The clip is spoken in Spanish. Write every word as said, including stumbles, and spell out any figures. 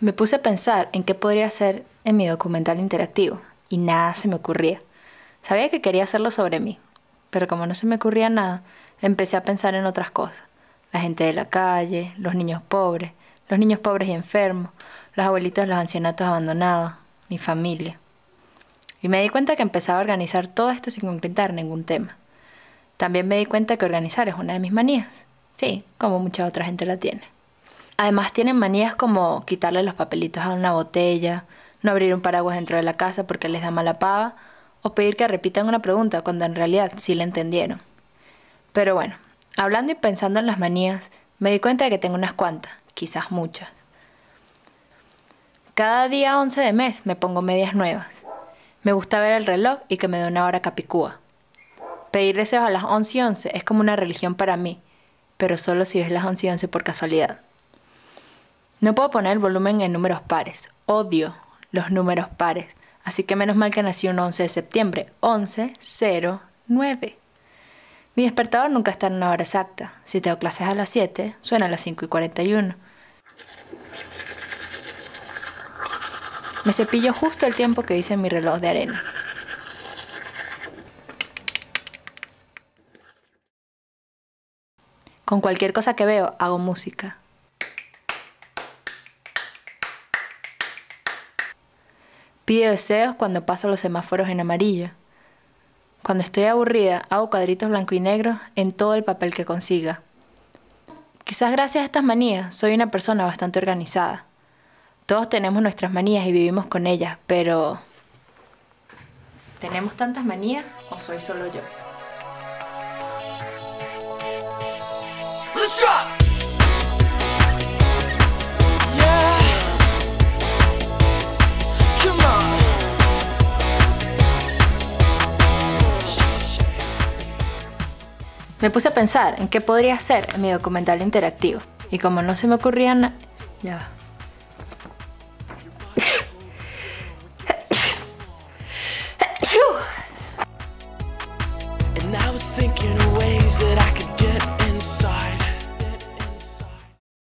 Me puse a pensar en qué podría hacer en mi documental interactivo y nada se me ocurría. Sabía que quería hacerlo sobre mí, pero como no se me ocurría nada, empecé a pensar en otras cosas. La gente de la calle, los niños pobres, los niños pobres y enfermos, los abuelitos de los ancianatos abandonados, mi familia. Y me di cuenta que empezaba a organizar todo esto sin concretar ningún tema. También me di cuenta que organizar es una de mis manías. Sí, como mucha otra gente la tiene. Además tienen manías como quitarle los papelitos a una botella, no abrir un paraguas dentro de la casa porque les da mala pava, o pedir que repitan una pregunta cuando en realidad sí la entendieron. Pero bueno, hablando y pensando en las manías, me di cuenta de que tengo unas cuantas, quizás muchas. Cada día once de mes me pongo medias nuevas. Me gusta ver el reloj y que me dé una hora capicúa. Pedir deseos a las once y once es como una religión para mí, pero solo si ves las once y once por casualidad. No puedo poner el volumen en números pares. Odio los números pares. Así que menos mal que nací un once de septiembre. once cero nueve. Mi despertador nunca está en una hora exacta. Si tengo clases a las siete, suena a las cinco y cuarenta y uno. Me cepillo justo el tiempo que dice mi reloj de arena. Con cualquier cosa que veo, hago música. Pido deseos cuando paso los semáforos en amarillo. Cuando estoy aburrida, hago cuadritos blanco y negro en todo el papel que consiga. Quizás gracias a estas manías, soy una persona bastante organizada. Todos tenemos nuestras manías y vivimos con ellas, pero... ¿tenemos tantas manías o soy solo yo? Let's drop! Me puse a pensar en qué podría hacer en mi documental interactivo. Y como no se me ocurría nada... Ya va.